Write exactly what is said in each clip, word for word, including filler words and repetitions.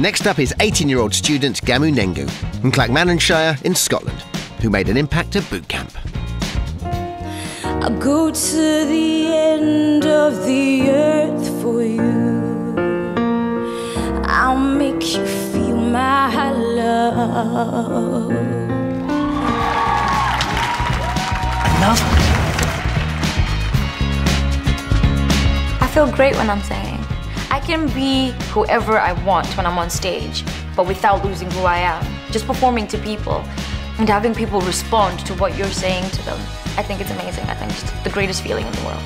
Next up is eighteen-year-old student Gamu Nengu from Clackmannanshire in Scotland, who made an impact at boot camp. I go to the end of the earth for you. I'll make you feel my love. I love it. I feel great when I'm singing. I can be whoever I want when I'm on stage, but without losing who I am. Just performing to people and having people respond to what you're saying to them. I think it's amazing. I think it's the greatest feeling in the world.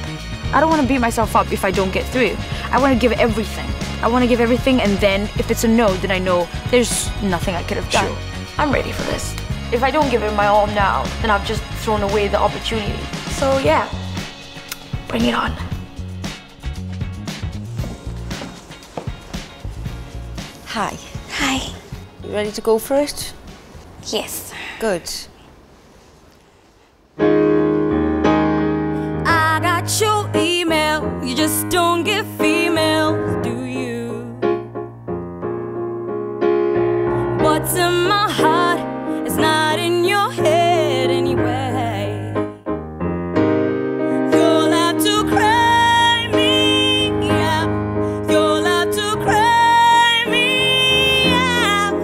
I don't want to beat myself up if I don't get through. I want to give everything. I want to give everything, and then if it's a no, then I know there's nothing I could have done. Sure. I'm ready for this. If I don't give it my all now, then I've just thrown away the opportunity. So yeah, bring it on. Hi. Hi. You ready to go for it? Yes. Good. I got your email, you just don't get females, do you? What's in my heart is not in your head anyway. You'll have to cry me out, you'll have to cry me out.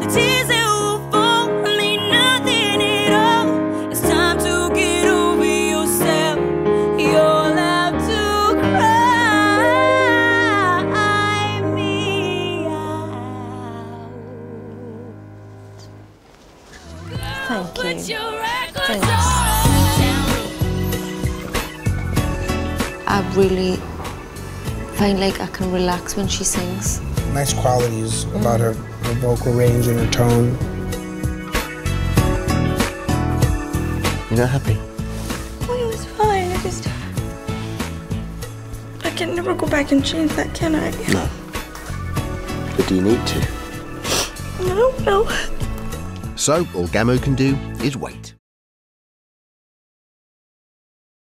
The tears that will fall mean nothing at all. It's time to get over yourself. You'll have to cry me out. Thank you. Thanks. I really find like I can relax when she sings. Nice qualities about her, her vocal range and her tone. You're not happy? Well, it was fine. I just. I can never go back and change that, can I? No. But do you need to? I don't know. So all Gamu can do is wait.